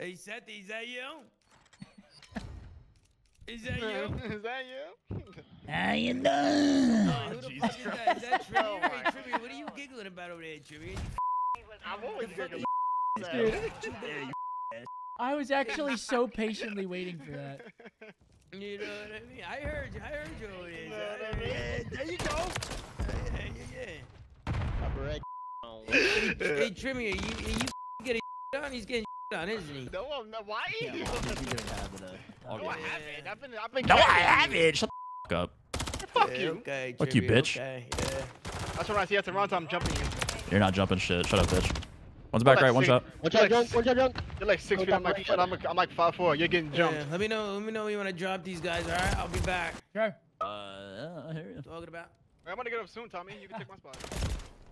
Hey, Seth, is that you? Is that you? Is that you? How you doing? Oh, who the fuck is that? Is that Trivia? Hey, Trivia, what are you giggling about over there, Trivia? I'm always giggling. I was actually so patiently waiting for that. You know what I mean? I heard you over there. You know what I mean? Yeah, there you go. Hey, Trivia, you getting on? He's getting on, isn't he? No, I'm not. Why? Yeah, well, I haven't. I've been. No, I haven't. Shut the f up. Fuck you. Okay, fuck you, bitch. Okay, yeah. That's when I see at the wrong time jumping you. You're not jumping shit. Shut up, bitch. One's back right. One shot. One shot, junk. You're like 6 feet on my feet. I'm like 5'4". You're getting jumped. Yeah, let me know when you want to drop these guys. All right, I'll be back. Sure. I hear you. Talking about. I'm gonna get up soon, Tommy. You can take my spot.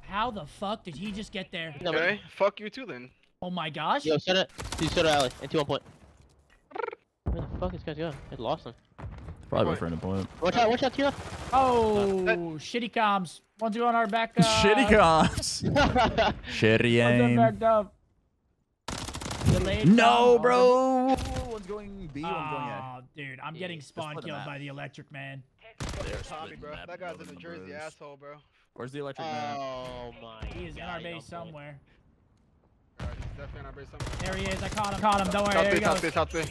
How the fuck did he just get there? Okay. Fuck you too, then. Oh my gosh! Yo, set it. He's set an alley. Into 1 point. Where the fuck is this guy going? I lost him. Probably for an point. Watch out, Tina. Oh, shitty comms. 1-2 on our back. Shitty comms. Shitty aim. One's on back up. No, bro. One's going B. One's going A. Oh, dude, I'm getting spawn killed by the electric man. There's Tommy, bro. That guy's in the Jersey asshole, bro. Where's the electric man? Oh my. He is in our base somewhere. There he is, I caught him, don't worry, there he goes. Top three.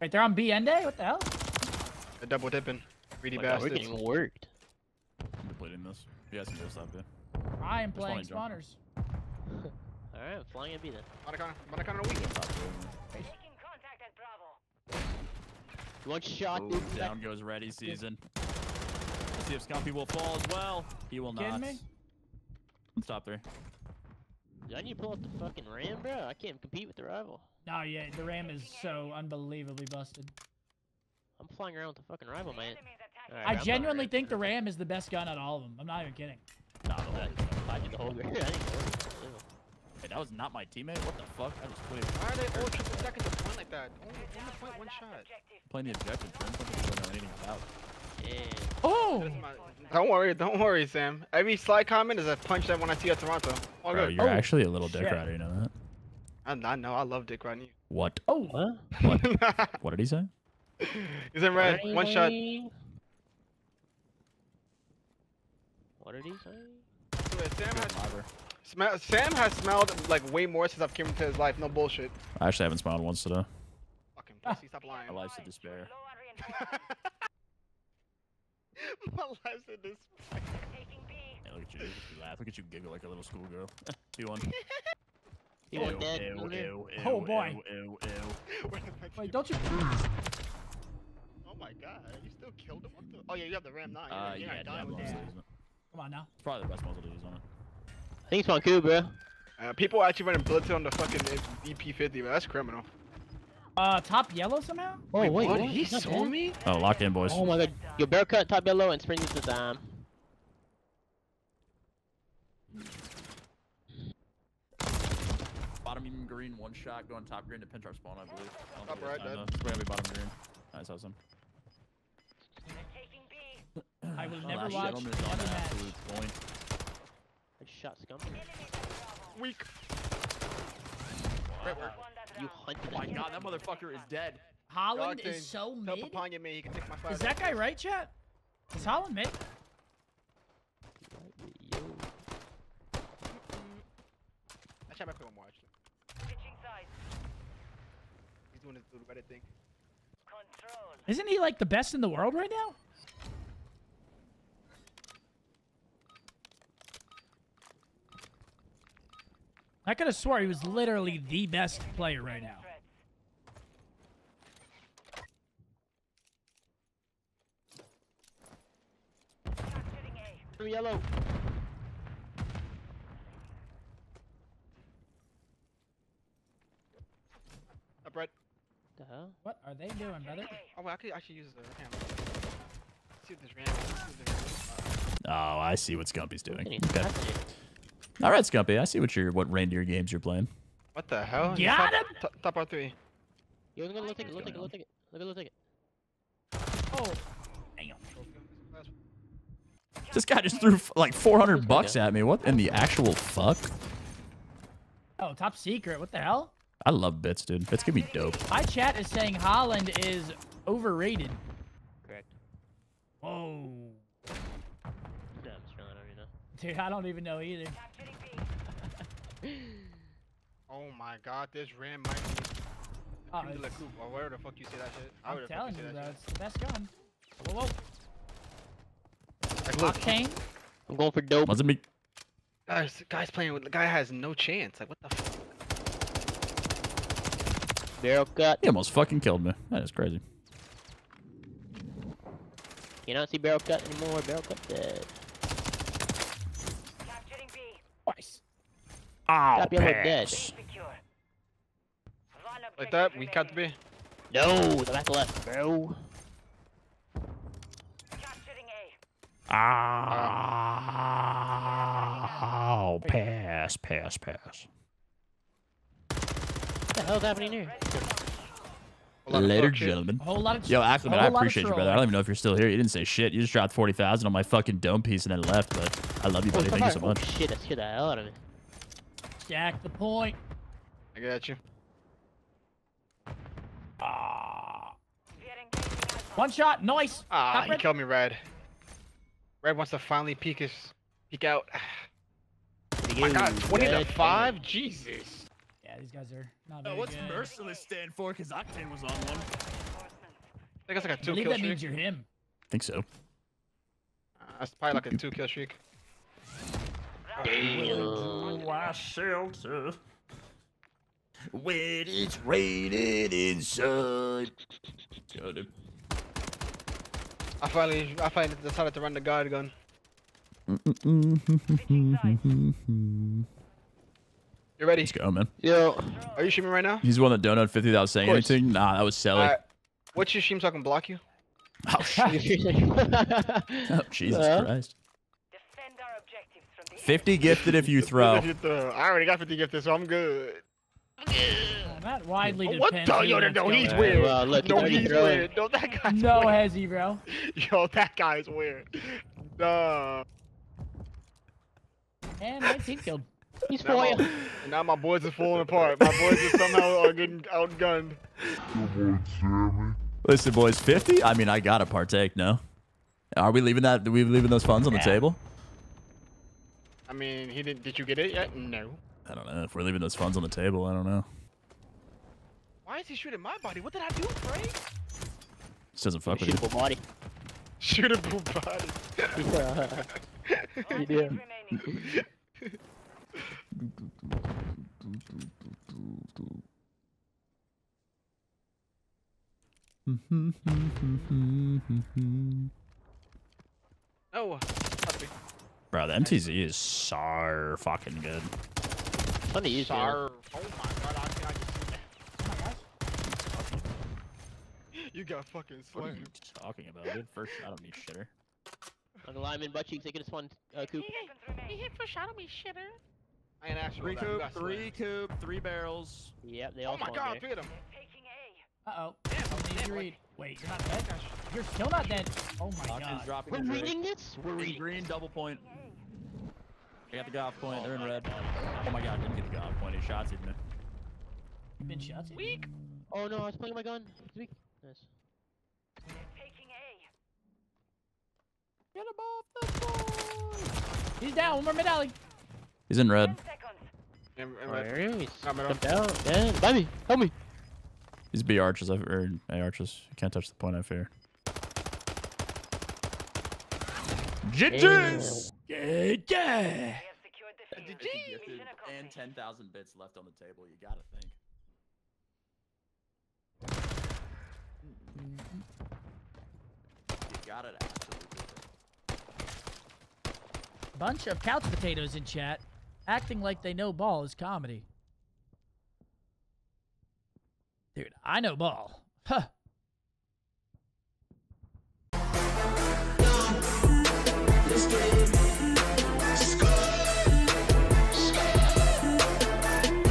Wait, they're on B and A? What the hell? They're double dipping. Greedy bastards. It worked. I'm depleting this. You guys can go stop there. I am playing spawners. Alright, I'm flying at B then. Monacon on a week. One shot. Ooh, down goes ready season. Let's see if Scumpy will fall as well. He will not. Stop there. I need to pull up the fucking Ram, bro. I can't compete with the rival. Nah, yeah, the Ram is so unbelievably busted. I'm flying around with the fucking rival, man. Right, I genuinely think the Ram is the best gun out of all of them. I'm not even kidding. Nah, I did the whole game. Hey, that was not my teammate. What the fuck? I just quit. Why are they all triple stacking the point like that? Only point, 1 shot. Playing the objective, friend. Yeah. Oh! Don't worry, Sam. Every slide comment is a punch that when I see at Toronto. Oh, bro, you're actually a little dick rider, you know that? I know, I love dick riding you. What? Oh, what? What? What did he say? He's in red. 1 shot. What did he say? Sam has smelled like way more since I've came into his life. No bullshit. I actually haven't smelled once today. Fucking pussy, stop lying. My life's a despair. My life's in this. Hey, look at you. Laugh. Look at you giggle like a little schoolgirl. B1. Oh boy. Wait, don't you please? Oh my god, you still killed him? What the... Oh yeah, you have the Ram 9. Yeah. Come on now. It's probably the best model to use on it. I think it's on cool, bro. People are actually running bullets on the fucking EP50, but that's criminal. Top yellow somehow? Oh, wait, he saw me? Oh, lock in, boys. Oh my god. Yo, bear cut, top yellow, and spring into time. Bottom even green, 1 shot, going top green to pinch our spawn, I believe. Top right, dead. It's probably bottom green. Nice, awesome. I will never watch another match. I just shot Scump. Weak. Great work. You hunted. Oh my god, that motherfucker is dead. Holland is so mid. Is that guy right, chat? Is Holland mid? I try to play one more actually. He's doing his little Reddit thing. Isn't he like the best in the world right now? I could have swore he was literally the best player right now. Through yellow. Up right. The hell? What are they doing, brother? Oh, well, I could actually use the camera. See what this random. Oh, I see what Scumpy's doing. Okay. All right, Scumpy. I see what reindeer games you're playing. What the hell? Got him. Top R3. Yo, look at it. Oh, damn. This guy just threw like $400 at me. What in the actual fuck? Oh, top secret. What the hell? I love bits, dude. Bits could be dope. My chat is saying Haaland is overrated. Correct. Whoa. Damn, really, dude, I don't even know either. Oh my god, this ram might be... Oh, or where the fuck you say that shit? I'm telling you, bro, it's the best gun. Whoa, whoa. Octane? I'm going for dope. Wasn't me. Guys playing with the guy has no chance. Like, what the fuck? Daryl cut. He almost fucking killed me. That is crazy. You don't see barrel cut anymore. Barrel cut dead. Capturing B. Twice. Oh, dead. Like that? We cut B. No, the back left, bro. Capturing A. Oh, pass. What the hell's happening here? Later, gentlemen. Yo, Ackley, I appreciate you, brother. I don't even know if you're still here. You didn't say shit. You just dropped 40,000 on my fucking dome piece and then left, but I love you, buddy. Thank you so much. Oh, shit, I scared the hell out of it. Jack the point. I got you. One shot, nice. Ah, you killed me, Red. Red wants to finally peek out. Oh my god, 20-5? Jesus. Yeah, these guys are not very what's good. Merciless stand for? Because Octane was on one. I think it's like a 2-kill streak. Means you're him. I think so. That's probably like a 2-kill streak. Damn. I shelter when it's raining inside. Got him. I finally decided to run the guard gun. You ready? Let's go, man. Yo, are you streaming right now? He's the one that donated 50 without saying anything. Nah, that was silly. What's your stream so I can block you? Oh, shit. Oh, Jesus Christ. Defend our objectives from the 50 gifted if you throw. I already got 50 gifted, so I'm good. That widely depends. What the? Yo, no, he's weird. No, he's weird. No, that guy's weird. No, Hezzy, bro. Yo, that guy's weird. Duh. And my team killed. He's for you. And now my boys are falling apart. My boys are somehow are getting outgunned. Listen, boys, 50? I mean, I gotta partake. No, are we leaving that? Are we leaving those funds on the table? I mean, he didn't. Did you get it yet? No. I don't know if we're leaving those funds on the table. I don't know. Why is he shooting my body? What did I do, Frank? This doesn't fuck with you. Shootable body. Shootable body. You do. Oh, bro, the MTZ is so fucking good. Funny, oh my god, I just you got fucking slammed. What are you talking about, dude? First shot on me, shitter. On the lineman, butt cheeks, taking this one, Coop. He hit first shot on me, shitter. I ain't actually three barrels. Yep, they all oh my god, there. Hit him. Uh-oh. Yeah, wait, you're not dead? You're still not dead. Oh my god. We're reading this? We're reading green, double point. They got the golf point, they're in red. Oh my god, didn't get the golf point. He shots at me. You been shots at? Weak! Oh no, I was playing my gun. It's weak. Nice. They're taking A. Get him off the boy! He's down, one more mid alley. He's in red. Where is he? Help me! Help me! He's B arches. I've heard A arches. You can't touch the point. I fear. GG's! Yeah! GG! And 10,000 bits left on the table. You gotta think. You got it. Absolutely. Bunch of couch potatoes in chat. Acting like they know ball is comedy. Dude, I know ball. Huh. Let's get it.